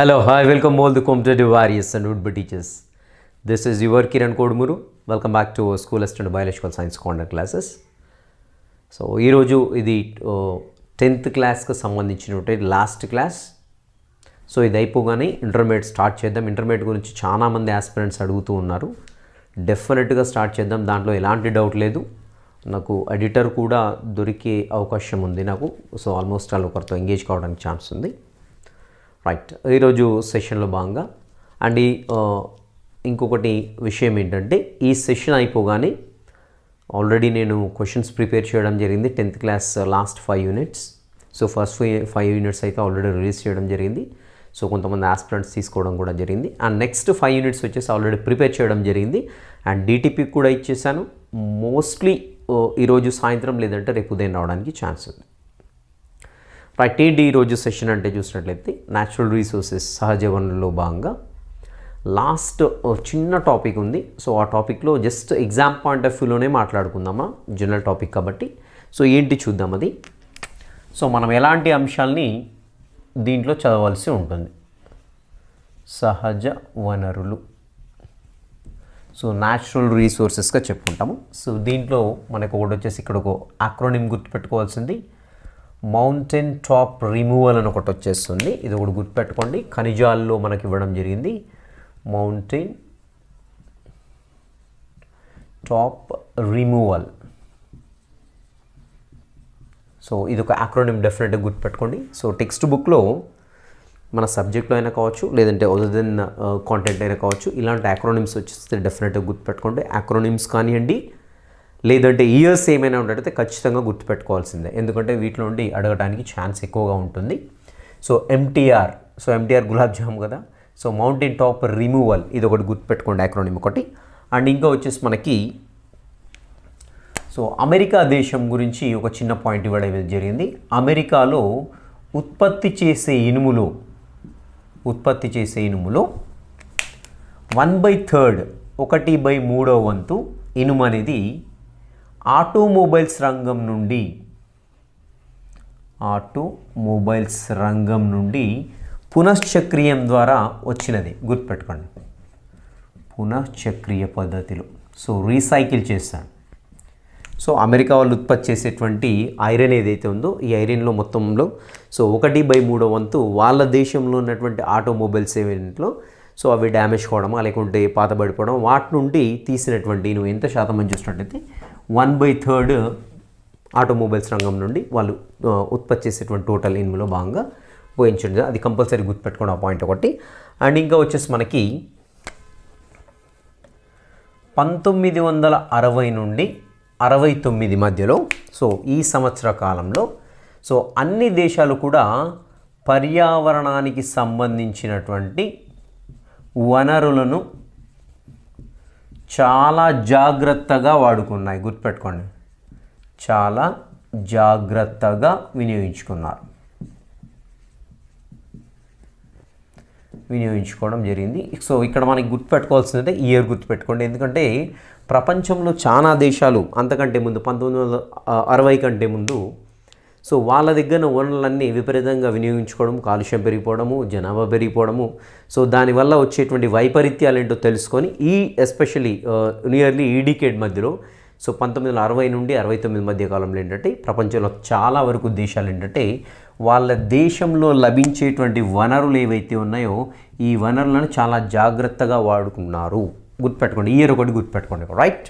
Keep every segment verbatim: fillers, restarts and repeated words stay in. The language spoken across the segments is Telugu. Hello, hi, welcome all the competitive warriors and would be teachers. This is your Kiran Kodumuru. Welcome back to School Assistant Biological Science Corner classes. So, Iroju idi tenth class ka sambandhinchinote last class. So, idi ayipogane intermediate start chedam. Intermediate gurinchi chaana mandi aspirants adugutu unnaru. Definite ga start chedam. Dantlo elanti doubt ledu. నాకు ఎడిటర్ కూడా దొరికే అవకాశం ఉంది నాకు సో ఆల్మోస్ట్ ఆల్ ఒకరితో ఎంగేజ్ కావడానికి ఛాన్స్ ఉంది రైట్ ఈరోజు సెషన్లో భాగంగా అండ్ ఇంకొకటి విషయం ఏంటంటే ఈ సెషన్ అయిపోగానే ఆల్రెడీ నేను క్వశ్చన్స్ ప్రిపేర్ చేయడం జరిగింది tenth class last five units so first five units అయితే ఆల్రెడీ రిలీజ్ చేయడం జరిగింది సో కొంతమంది ఆస్పిరెంట్స్ తీసుకోవడం కూడా జరిగింది అండ్ నెక్స్ట్ ఫైవ్ యూనిట్స్ వచ్చేసి ఆల్రెడీ ప్రిపేర్ చేయడం జరిగింది అండ్ డీటీపీ కూడా ఇచ్చేసాను మోస్ట్లీ ఈరోజు సాయంత్రం లేదంటే రేపు ఉదయం రావడానికి ఛాన్స్ ఉంది రైట్ ఏంటి ఈరోజు సెషన్ అంటే చూసినట్లయితే న్యాచురల్ రీసోర్సెస్ సహజ వనరుల్లో భాగంగా లాస్ట్ చిన్న టాపిక్ ఉంది సో ఆ టాపిక్లో జస్ట్ ఎగ్జామ్ పాయింట్ ఆఫ్ వ్యూలోనే మాట్లాడుకుందామా జనరల్ టాపిక్ కాబట్టి సో ఏంటి చూద్దాం అది సో మనం ఎలాంటి అంశాలని దీంట్లో చదవాల్సి ఉంటుంది సహజ వనరులు సో న్యాచురల్ రీసోర్సెస్గా చెప్పుకుంటాము సో దీంట్లో మనకు ఒకటి వచ్చేసి ఇక్కడ ఒక ఆక్రోనిమ్ గుర్తుపెట్టుకోవాల్సింది మౌంటైన్ టాప్ రిమూవల్ అని ఒకటి వచ్చేస్తుంది ఇది ఒకటి గుర్తుపెట్టుకోండి ఖనిజాల్లో మనకి ఇవ్వడం జరిగింది మౌంటైన్ టాప్ రిమూవల్ సో ఇది ఒక ఆక్రోనిమ్ డెఫినెట్గా గుర్తుపెట్టుకోండి సో టెక్స్ట్ బుక్లో మన సబ్జెక్ట్లో అయినా కావచ్చు లేదంటే అదర్ దెన్ కాంటెంట్ అయినా కావచ్చు ఇలాంటి యాక్రోనిమ్స్ వచ్చేస్తే డెఫినెట్గా గుర్తుపెట్టుకోండి యాక్రోనిమ్స్ కానివ్వండి లేదంటే ఇయర్స్ ఏమైనా ఉన్నట్టయితే ఖచ్చితంగా గుర్తుపెట్టుకోవాల్సిందే ఎందుకంటే వీటిలో ఉండి అడగడానికి ఛాన్స్ ఎక్కువగా ఉంటుంది so MTR so MTR gulab jam కదా సో మౌంటైన్ టాప్ రిమూవల్ ఇది ఒకటి గుర్తుపెట్టుకోండి యాక్రోనిమ్ ఒకటి అండ్ ఇంకా వచ్చేసి మనకి సో అమెరికా దేశం గురించి ఒక చిన్న పాయింట్ ఇవ్వడం జరిగింది అమెరికాలో ఉత్పత్తి చేసే ఇనుములు ఉత్పత్తి చేసే ఇనుములో వన్ బై థర్డ్ ఒకటి బై మూడో వంతు ఇనుము అనేది ఆటోమొబైల్స్ రంగం నుండి ఆటోమొబైల్స్ రంగం నుండి పునశ్చక్రియం ద్వారా వచ్చినది గుర్తుపెట్టుకోండి పునశ్చక్రియ పద్ధతిలో సో రీసైకిల్ చేస్తాను సో అమెరికా వాళ్ళు ఉత్పత్తి చేసేటువంటి ఐరన్ ఏదైతే ఉందో ఈ ఐరన్లో మొత్తంలో సో ఒకటి బై మూడో వంతు వాళ్ళ దేశంలో ఉన్నటువంటి ఆటోమొబైల్స్ ఏవేంట్లో సో అవి డ్యామేజ్ కావడం లేకుంటే పాతబడిపోవడం వాటి నుండి తీసినటువంటి నువ్వు ఎంత శాతం అని చూసినట్టయితే వన్ బై థర్డ్ ఆటోమొబైల్స్ రంగం నుండి వాళ్ళు ఉత్పత్తి చేసేటువంటి టోటల్ ఇన్ములో భాగంగా పోయించండి అది కంపల్సరీ గుర్తుపెట్టుకోవడం ఆ పాయింట్ ఒకటి అండ్ ఇంకా వచ్చేసి మనకి పంతొమ్మిది వందల అరవై నుండి అరవై తొమ్మిది మధ్యలో సో ఈ సంవత్సర కాలంలో సో అన్ని దేశాలు కూడా పర్యావరణానికి సంబంధించినటువంటి వనరులను చాలా జాగ్రత్తగా వాడుకున్నాయి గుర్తుపెట్టుకోండి చాలా జాగ్రత్తగా వినియోగించుకున్నారు వినియోగించుకోవడం జరిగింది సో ఇక్కడ మనకి గుర్తుపెట్టుకోవాల్సిందంటే ఇయర్ గుర్తుపెట్టుకోండి ఎందుకంటే ప్రపంచంలో చాలా దేశాలు అంతకంటే ముందు పంతొమ్మిది వందల అరవై కంటే ముందు సో వాళ్ళ దగ్గర వనరులన్నీ విపరీతంగా వినియోగించుకోవడం కాలుష్యం పెరిగిపోవడము జనాభా పెరిగిపోవడము సో దానివల్ల వచ్చేటువంటి వైపరీత్యాలు ఏంటో తెలుసుకొని ఈ ఎస్పెషలీ నియర్లీ ఈ డికేడ్ మధ్యలో సో పంతొమ్మిది వందల అరవై నుండి అరవై తొమ్మిది మధ్య కాలంలో ఏంటంటే ప్రపంచంలో చాలా వరకు దేశాలు ఏంటంటే వాళ్ళ దేశంలో లభించేటువంటి వనరులు ఏవైతే ఉన్నాయో ఈ వనరులను చాలా జాగ్రత్తగా వాడుకున్నారు గుర్తుపెట్టుకోండి ఇయర్ ఒకటి గుర్తుపెట్టుకోండి రైట్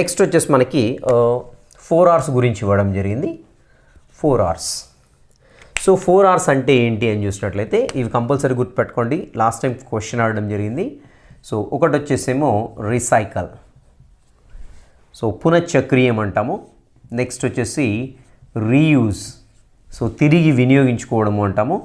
నెక్స్ట్ వచ్చేసి మనకి ఫోర్ అవర్స్ గురించి ఇవ్వడం జరిగింది four R's so four R's అంటే ఏంటి అని చూసినట్లయితే ఇవి కంపల్సరీ గుర్తుపెట్టుకోండి లాస్ట్ టైం క్వశ్చన్ అడగడం జరిగింది సో ఒకటి వచ్చేసేమో రీసైకల్ సో పునఃచక్రియం అంటాము నెక్స్ట్ వచ్చేసి రీయూజ్ సో తిరిగి వినియోగించుకోవడము అంటాము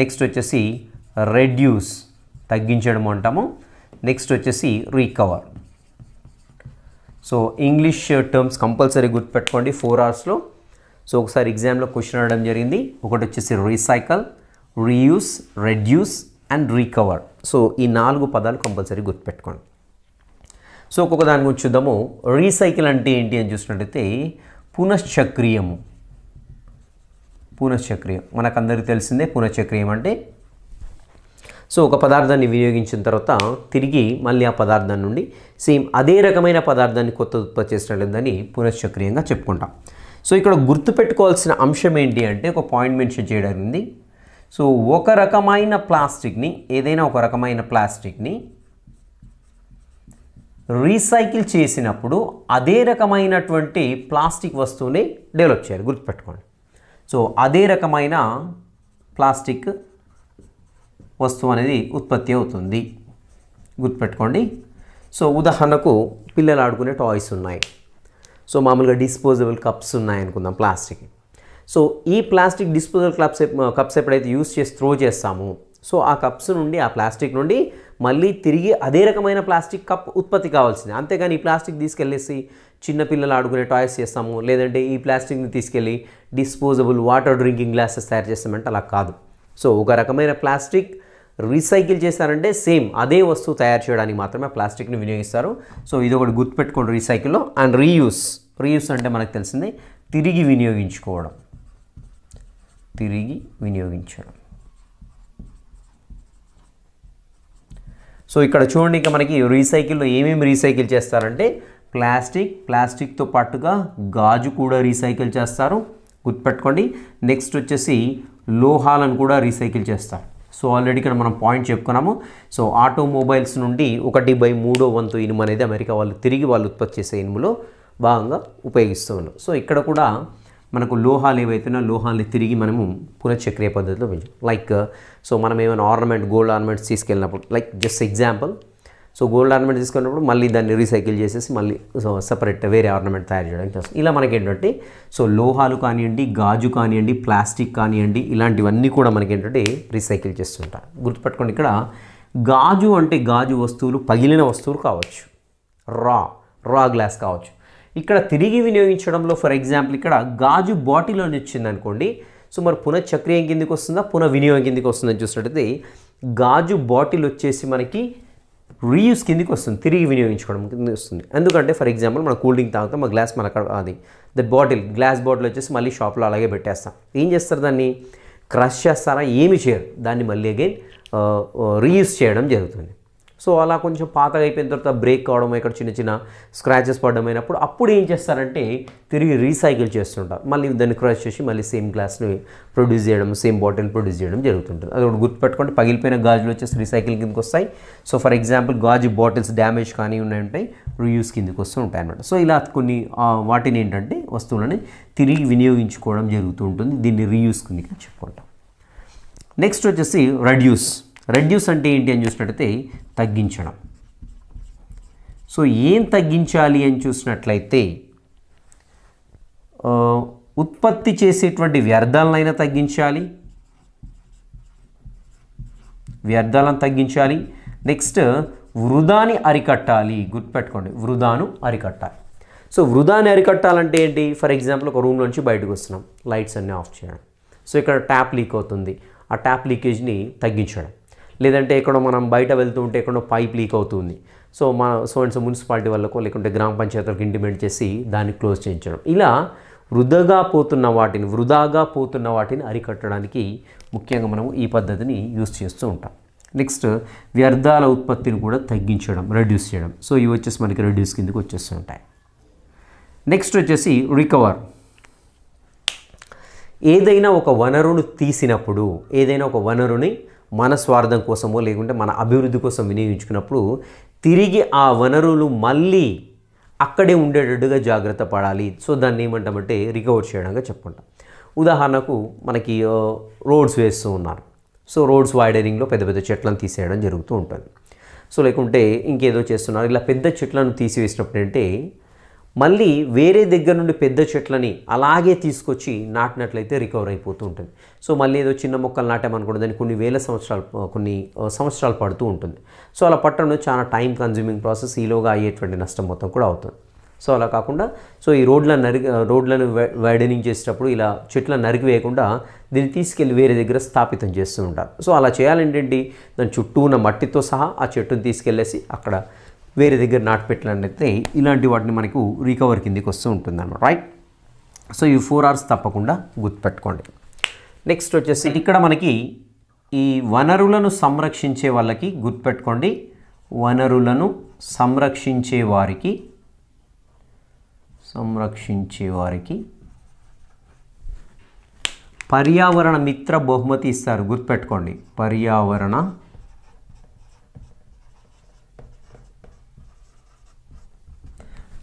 నెక్స్ట్ వచ్చేసి రెడ్యూస్ తగ్గించడం అంటాము నెక్స్ట్ వచ్చేసి recover so English terms compulsory గుర్తుపెట్టుకోండి ఫోర్ అవర్స్లో సో ఒకసారి ఎగ్జామ్లో క్వశ్చన్ అడగడం జరిగింది ఒకటి వచ్చేసి recycle reuse reduce and recover so ఈ నాలుగు పదాలు కంపల్సరీ గుర్తుపెట్టుకోండి సో ఒక్కొక్క దాని గురించి చూద్దాము రీసైకిల్ అంటే ఏంటి అని చూసినట్టయితే పునశ్చక్రియము పునశ్చక్రియం మనకందరికీ తెలిసిందే పునశ్చక్రియం అంటే సో ఒక పదార్థాన్ని వినియోగించిన తర్వాత తిరిగి మళ్ళీ ఆ పదార్థం నుండి సేమ్ అదే రకమైన పదార్థాన్ని కొత్త ఉత్పత్తి చేసినట్లయితే దాన్ని పునశ్చక్రీయంగా చెప్పుకుంటాం. సో ఇక్కడ గుర్తుపెట్టుకోవాల్సిన అంశం ఏంటి అంటే ఒక పాయింట్ మెన్షన్ చేయడానికి. సో ఒక రకమైన ప్లాస్టిక్ని ఏదైనా ఒక రకమైన ప్లాస్టిక్ని రీసైకిల్ చేసినప్పుడు అదే రకమైనటువంటి ప్లాస్టిక్ వస్తువుని డెవలప్ చేయాలి, గుర్తుపెట్టుకోండి. సో అదే రకమైన ప్లాస్టిక్ వస్తువు అనేది ఉత్పత్తి అవుతుంది, గుర్తుపెట్టుకోండి. సో ఉదాహరణకు పిల్లలు ఆడుకునే టాయ్స్ ఉన్నాయి, సో మామూలుగా డిస్పోజబుల్ కప్స్ ఉన్నాయి అనుకుందాం ప్లాస్టిక్. సో ఈ ప్లాస్టిక్ డిస్పోజబుల్ కప్స్ కప్స్ ఎప్పుడైతే యూజ్ చేసి త్రో చేస్తామో సో ఆ కప్స్ నుండి ఆ ప్లాస్టిక్ నుండి మళ్ళీ తిరిగి అదే రకమైన ప్లాస్టిక్ కప్ ఉత్పత్తి కావాల్సింది. అంతేగాని ఈ ప్లాస్టిక్ తీసుకెళ్ళేసి చిన్నపిల్లలు ఆడుకునే టాయ్స్ చేస్తాము, లేదంటే ఈ ప్లాస్టిక్ని తీసుకెళ్ళి డిస్పోజబుల్ వాటర్ డ్రింకింగ్ గ్లాసెస్ తయారు చేస్తామంటే అలా కాదు. సో ఒక రకమైన ప్లాస్టిక్ రీసైకిల్ చేశారంటే సేమ్ అదే వస్తువు తయారు చేయడానికి మాత్రమే ప్లాస్టిక్ని వినియోగిస్తారు. సో ఇది ఒకటి గుర్తుపెట్టుకోండి రీసైకిల్లో. అండ్ రీయూస్, రీయూస్ అంటే మనకు తెలిసిందే తిరిగి వినియోగించుకోవడం, తిరిగి వినియోగించడం. సో ఇక్కడ చూడండి ఇంకా మనకి రీసైకిల్లో ఏమేమి రీసైకిల్ చేస్తారంటే ప్లాస్టిక్, ప్లాస్టిక్తో పాటుగా గాజు కూడా రీసైకిల్ చేస్తారు, గుర్తుపెట్టుకోండి. నెక్స్ట్ వచ్చేసి లోహాలను కూడా రీసైకిల్ చేస్తారు. సో ఆల్రెడీ ఇక్కడ మనం పాయింట్ చెప్పుకున్నాము. సో ఆటోమొబైల్స్ నుండి ఒకటి బై మూడో వంతు ఇనుము అనేది అమెరికా వాళ్ళు తిరిగి వాళ్ళు ఉత్పత్తి చేసే ఇనుములో భాగంగా ఉపయోగిస్తూ ఉన్నాం. సో ఇక్కడ కూడా మనకు లోహాలు ఏవైతున్నా లోహాలని తిరిగి మనము పునశ్చక్రియ పద్ధతిలో పెంచాం. లైక్ సో మనం ఏమైనా ఆర్నమెంట్, గోల్డ్ ఆర్నమెంట్స్ తీసుకెళ్ళినప్పుడు, like just example, so gold ornament తీసుకున్నప్పుడు మళ్ళీ దాన్ని రీసైకిల్ చేసేసి మళ్ళీ సో సపరేట్ వేరే ఆర్నమెంట్ తయారు చేయడానికి వస్తుంది. ఇలా మనకేంటంటే సో లోహాలు కానివ్వండి, గాజు కానివ్వండి, ప్లాస్టిక్ కానివ్వండి, ఇలాంటివన్నీ కూడా మనకేంటంటే రీసైకిల్ చేస్తుంటారు, గుర్తుపెట్టుకోండి. ఇక్కడ గాజు అంటే గాజు వస్తువులు పగిలిన వస్తువులు కావచ్చు, రా రా గ్లాస్ కావచ్చు. ఇక్కడ తిరిగి వినియోగించడంలో ఫర్ ఎగ్జాంపుల్ ఇక్కడ గాజు బాటిల్ అని వచ్చింది అనుకోండి, సో మరి పునఃచక్రియం కిందకి వస్తుందా పునఃవినియోగం కిందకి వస్తుందని చూసినట్టయితే గాజు బాటిల్ వచ్చేసి మనకి రీయూస్ కిందకి వస్తుంది, తిరిగి వినియోగించుకోవడం కిందకి వస్తుంది. ఎందుకంటే ఫర్ ఎగ్జాంపుల్ మనం కూల్ డ్రింక్ తాగుతాం, మన గ్లాస్ మనకు అది ద బాటిల్ గ్లాస్ బాటిల్ వచ్చేసి మళ్ళీ షాప్లో అలాగే పెట్టేస్తాం. ఏం చేస్తారు దాన్ని క్రష్ చేస్తారా, ఏమి చేయరు, దాన్ని మళ్ళీ అగైన్ రీయూస్ చేయడం జరుగుతుంది. సో అలా కొంచెం పాతగా అయిపోయిన తర్వాత బ్రేక్ కావడం, ఇక్కడ చిన్న చిన్న స్క్రాచెస్ పడడం అయినప్పుడు అప్పుడు ఏం చేస్తారంటే తిరిగి రీసైకిల్ చేస్తుంటారు, మళ్ళీ దాన్ని క్రష్ చేసి మళ్ళీ సేమ్ గ్లాస్ని ప్రొడ్యూస్ చేయడం, సేమ్ బాటిల్ ప్రొడ్యూస్ చేయడం జరుగుతుంటుంది. అది ఒకటి గుర్తుపెట్టుకుంటే పగిలిపోయిన గాజులు వచ్చేసి రీసైకిల్ కిందకి వస్తాయి. సో ఫర్ ఎగ్జాంపుల్ గాజు బాటిల్స్ డ్యామేజ్ కానీ ఉన్నాయి ఉంటాయి, రీయూస్ కిందకి వస్తూ ఉంటాయి అన్నమాట. సో ఇలా కొన్ని వాటిని ఏంటంటే వస్తువులని తిరిగి వినియోగించుకోవడం జరుగుతూ ఉంటుంది, దీన్ని రీయూస్ కిందకి చెప్పుకుంటాం. నెక్స్ట్ వచ్చేసి రెడ్యూస్. రెడ్యూస్ అంటే ఏంటి అని చూసినట్టయితే తగ్గించడం. సో ఏం తగ్గించాలి అని చూసినట్లయితే ఉత్పత్తి చేసేటువంటి వ్యర్థాలనైనా తగ్గించాలి, వ్యర్థాలను తగ్గించాలి. నెక్స్ట్ వృధాని అరికట్టాలి, గుర్తుపెట్టుకోండి వృధాను అరికట్టాలి. సో వృధాని అరికట్టాలంటే ఏంటి, ఫర్ ఎగ్జాంపుల్ ఒక రూమ్ నుంచి బయటకు వస్తున్నాం, లైట్స్ అన్నీ ఆఫ్ చేయడం. సో ఇక్కడ ట్యాప్ లీక్ అవుతుంది, ఆ ట్యాప్ లీకేజ్ని తగ్గించడం. లేదంటే ఎక్కడో మనం బయట వెళ్తూ ఉంటే ఎక్కడో పైప్ లీక్ అవుతుంది, సో మన సో అండ్ సో మున్సిపాలిటీ వాళ్ళకో లేకుంటే గ్రామ పంచాయతీలకు ఇంటిమేట్ చేసి దాన్ని క్లోజ్ చేయించడం. ఇలా వృధాగా పోతున్న వాటిని వృధాగా పోతున్న వాటిని అరికట్టడానికి ముఖ్యంగా మనం ఈ పద్ధతిని యూజ్ చేస్తూ ఉంటాం. నెక్స్ట్ వ్యర్థాల ఉత్పత్తిని కూడా తగ్గించడం, రెడ్యూస్ చేయడం. సో ఇవి వచ్చేసి మనకి రెడ్యూస్ కిందకి వచ్చేస్తూ ఉంటాయి. నెక్స్ట్ వచ్చేసి రికవర్. ఏదైనా ఒక వనరును తీసినప్పుడు, ఏదైనా ఒక వనరుని మన స్వార్థం కోసమో లేకుంటే మన అభివృద్ధి కోసం వినియోగించుకున్నప్పుడు తిరిగి ఆ వనరులు మళ్ళీ అక్కడే ఉండేటట్టుగా జాగ్రత్త పడాలి. సో దాన్ని ఏమంటామంటే రికవర్ చేయడంగా చెప్పుకుంటాం. ఉదాహరణకు మనకి రోడ్స్ వేస్తూ ఉన్నారు, సో రోడ్స్ వైడనింగ్లో పెద్ద పెద్ద చెట్లను తీసేయడం జరుగుతూ ఉంటుంది. సో లేకుంటే ఇంకేదో చేస్తున్నారు, ఇలా పెద్ద చెట్లను తీసివేసినప్పుడు అంటే మళ్ళీ వేరే దగ్గర నుండి పెద్ద చెట్లని అలాగే తీసుకొచ్చి నాటినట్లయితే రికవర్ అయిపోతూ ఉంటుంది. సో మళ్ళీ ఏదో చిన్న మొక్కలు నాటామనుకోండి దాన్ని కొన్ని వేల సంవత్సరాలు కొన్ని సంవత్సరాలు పడుతూ ఉంటుంది. సో అలా పట్టడంలో చాలా టైం కన్జ్యూమింగ్ ప్రాసెస్, ఈలోగా అయ్యేటువంటి నష్టం మొత్తం కూడా అవుతుంది. సో అలా కాకుండా సో ఈ రోడ్లను నరి రోడ్లను వైడనింగ్ చేసేటప్పుడు ఇలా చెట్లను నరికివేయకుండా దీన్ని తీసుకెళ్ళి వేరే దగ్గర స్థాపితం చేస్తూ ఉంటారు. సో అలా చేయాలంటేంటి దాని చుట్టూ ఉన్న మట్టితో సహా ఆ చెట్టును తీసుకెళ్ళేసి అక్కడ వేరే దగ్గర నాటిపెట్టాలనైతే ఇలాంటి వాటిని మనకు రికవర్ కిందకి వస్తూ ఉంటుందన్నమాట, రైట్. సో ఈ ఫోర్ అవర్స్ తప్పకుండా గుర్తుపెట్టుకోండి. నెక్స్ట్ వచ్చేసి ఇక్కడ మనకి ఈ వనరులను సంరక్షించే వాళ్ళకి గుర్తుపెట్టుకోండి, వనరులను సంరక్షించే వారికి సంరక్షించే వారికి పర్యావరణ మిత్ర బహుమతి ఇస్తారు. గుర్తుపెట్టుకోండి, పర్యావరణ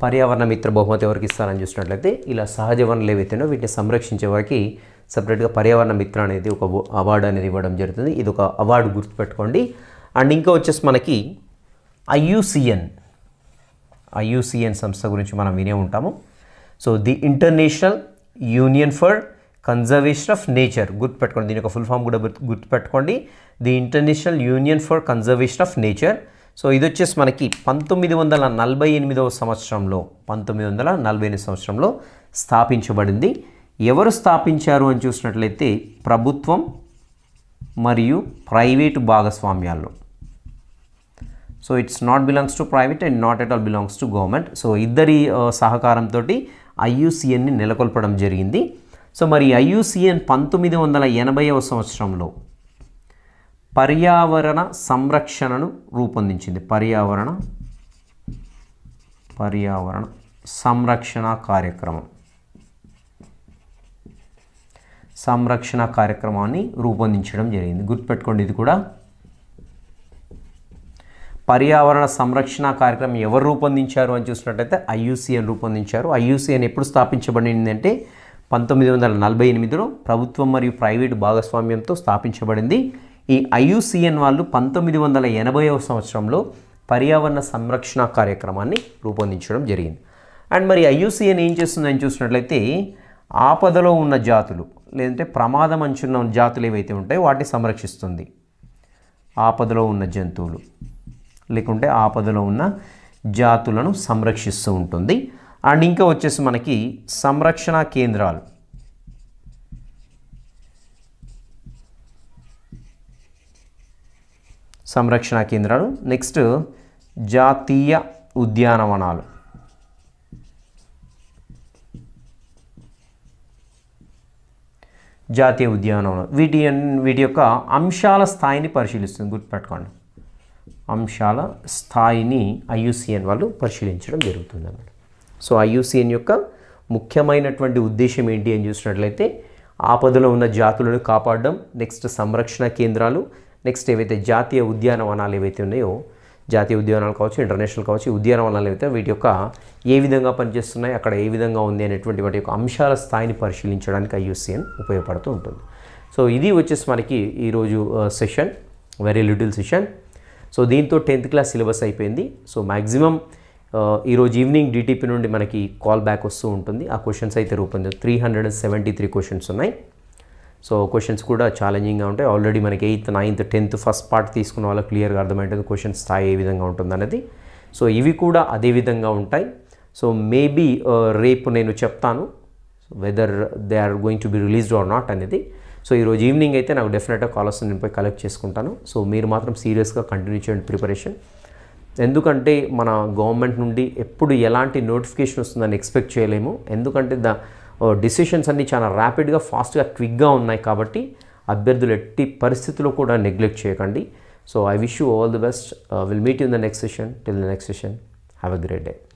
పర్యావరణ మిత్ర బహుమతి ఎవరికి ఇస్తారని చూసినట్లయితే ఇలా సహజ వనరులు ఏవైతేనో వీటిని సంరక్షించే వారికి సపరేట్గా పర్యావరణ మిత్ర అనేది ఒక అవార్డు అనేది ఇవ్వడం జరుగుతుంది. ఇది ఒక అవార్డు గుర్తుపెట్టుకోండి. అండ్ ఇంకా వచ్చేసి మనకి I U C N I U C N సంస్థ గురించి మనం వినే ఉంటాము. So the international union for conservation of nature, గుర్తుపెట్టుకోండి దీని యొక్క ఫుల్ ఫామ్ కూడా గుర్తుపెట్టుకోండి, the international union for conservation of nature. So ఇది వచ్చేసి మనకి పంతొమ్మిది వందల నలభై ఎనిమిదవ సంవత్సరంలో పంతొమ్మిది వందల నలభై ఎనిమిది సంవత్సరంలో స్థాపించబడింది. ఎవరు స్థాపించారు అని చూసినట్లయితే ప్రభుత్వం మరియు ప్రైవేటు భాగస్వామ్యాల్లో. So it's not belongs to private and not at all belongs to government. So ఇద్దరి సహకారంతో ఐ యూ సి ఎన్ని నెలకొల్పడం జరిగింది. సో మరి ఐ యూ సి ఎన్ పంతొమ్మిది వందల ఎనభైవ సంవత్సరంలో పర్యావరణ సంరక్షణను రూపొందించింది. పర్యావరణ పర్యావరణ సంరక్షణ కార్యక్రమం సంరక్షణ కార్యక్రమాన్ని రూపొందించడం జరిగింది. గుర్తుపెట్టుకోండి, ఇది కూడా పర్యావరణ సంరక్షణ కార్యక్రమం ఎవరు రూపొందించారు అని చూసినట్లయితే ఐ యూ సి ఎన్ రూపొందించారు. ఐ యూ సి ఎన్ ఎప్పుడు స్థాపించబడింది అంటే పంతొమ్మిది వందల నలభై ఎనిమిదిలో ప్రభుత్వం మరియు ప్రైవేటు భాగస్వామ్యంతో స్థాపించబడింది. ఈ ఐ యూ సి ఎన్ వాళ్ళు పంతొమ్మిది వందల ఎనభైవ సంవత్సరంలో పర్యావరణ సంరక్షణ కార్యక్రమాన్ని రూపొందించడం జరిగింది. అండ్ మరి ఐ యూ సి ఎన్ ఏం చేస్తుందని చూసినట్లయితే ఆపదలో ఉన్న జాతులు లేదంటే ప్రమాదం అంచున్న జాతులు ఏవైతే ఉంటాయో వాటిని సంరక్షిస్తుంది. ఆపదలో ఉన్న జంతువులు లేకుంటే ఆపదలో ఉన్న జాతులను సంరక్షిస్తూ ఉంటుంది. అండ్ ఇంకా వచ్చేసి మనకి సంరక్షణ కేంద్రాలు సంరక్షణ కేంద్రాలు నెక్స్ట్ జాతీయ ఉద్యానవనాలు జాతీయ ఉద్యానవనం వీటి వీటి యొక్క అంశాల స్థాయిని పరిశీలిస్తుంది. గుర్తుపెట్టుకోండి, అంశాల స్థాయిని ఐ యూ సి ఎన్ వాళ్ళు పరిశీలించడం జరుగుతుంది అన్నమాట. So I U C N యొక్క ముఖ్యమైనటువంటి ఉద్దేశం ఏంటి అని చూసినట్లయితే ఆపదలో ఉన్న జాతులను కాపాడడం, నెక్స్ట్ సంరక్షణ కేంద్రాలు, నెక్స్ట్ ఏవైతే జాతీయ ఉద్యానవనాలు ఏవైతే ఉన్నాయో జాతీయ ఉద్యానాలు కావచ్చు ఇంటర్నేషనల్ కావచ్చు ఉద్యానవనాలు ఏవైతే వీటి యొక్క ఏ విధంగా పనిచేస్తున్నాయి అక్కడ ఏ విధంగా ఉంది అనేటువంటి వాటి యొక్క అంశాల స్థాయిని పరిశీలించడానికి ఐ యూ సి ఎన్ ఉపయోగపడుతూ ఉంటుంది. సో ఇది వచ్చేసి మనకి ఈరోజు session, very little session. So దీంతో టెన్త్ క్లాస్ సిలబస్ అయిపోయింది. సో మ్యాక్సిమం ఈరోజు ఈవినింగ్ డి టి పి నుండి మనకి కాల్ బ్యాక్ వస్తూ ఉంటుంది. ఆ క్వశ్చన్స్ అయితే రూపొంది three hundred seventy three questions ఉన్నాయి. సో క్వశ్చన్స్ కూడా ఛాలెంజింగ్గా ఉంటాయి. ఆల్రెడీ మనకి eighth ninth tenth first part తీసుకున్న వాళ్ళకి క్లియర్గా అర్థమవుతుంది క్వశ్చన్ స్థాయి ఏ విధంగా ఉంటుందనేది. సో ఇవి కూడా అదే విధంగా ఉంటాయి. సో మేబీ రేపు నేను చెప్తాను whether they are going to be released or not అనేది. సో ఈరోజు ఈవినింగ్ అయితే నాకు డెఫినెట్గా కాలర్స్ నేను పోయి కలెక్ట్ చేసుకుంటాను. సో మీరు మాత్రం సీరియస్గా కంటిన్యూ చేయండి ప్రిపరేషన్. ఎందుకంటే మన గవర్నమెంట్ నుండి ఎప్పుడు ఎలాంటి నోటిఫికేషన్ వస్తుందని ఎక్స్పెక్ట్ చేయలేము. ఎందుకంటే ద డిసిషన్స్ అన్నీ చాలా ర్యాపిడ్గా ఫాస్ట్గా క్విక్గా ఉన్నాయి కాబట్టి అభ్యర్థులు ఎట్టి పరిస్థితుల్లో కూడా నెగ్లెక్ట్ చేయకండి. So I wish you all the best. Will meet you in the next session. Till the next session have a great day.